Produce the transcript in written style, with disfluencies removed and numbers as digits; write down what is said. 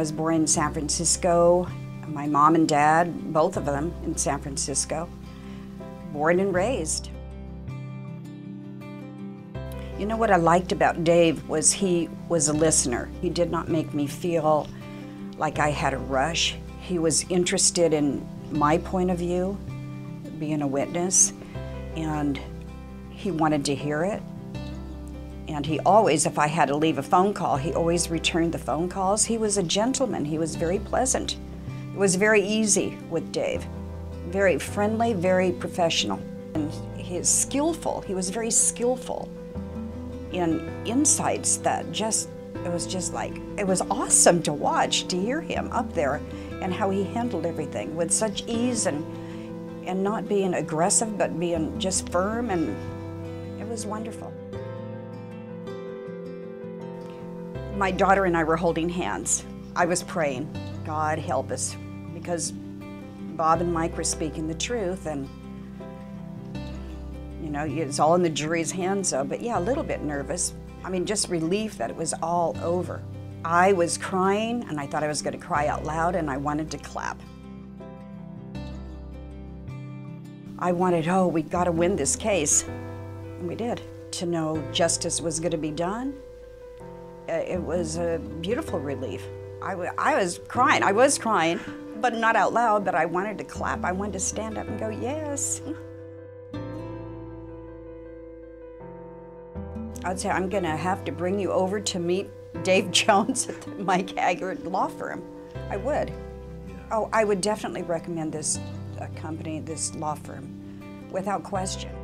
was born in San Francisco. My mom and dad, both of them, in San Francisco, born and raised. You know what I liked about Dave was he was a listener. He did not make me feel like I had a rush. He was interested in my point of view, being a witness, and he wanted to hear it. And he always, if I had to leave a phone call, he always returned the phone calls. He was a gentleman. He was very pleasant. It was very easy with Dave. Very friendly, very professional. And he is skillful. He was very skillful in insights that it was awesome to watch, to hear him up there and how he handled everything with such ease and not being aggressive, but being just firm, and it was wonderful. My daughter and I were holding hands. I was praying, God help us, because Bob and Mike were speaking the truth, and you know, it's all in the jury's hands though, but yeah, a little bit nervous. I mean, just relief that it was all over. I was crying, and I thought I was going to cry out loud, and I wanted to clap. I wanted, oh, we got to win this case, and we did. To know justice was going to be done, it was a beautiful relief. I was crying, but not out loud, but I wanted to clap. I wanted to stand up and go, yes. I'd say, I'm going to have to bring you over to meet Dave Jones at the Mike Hackard Law Firm. I would. Oh, I would definitely recommend this company, this law firm, without question.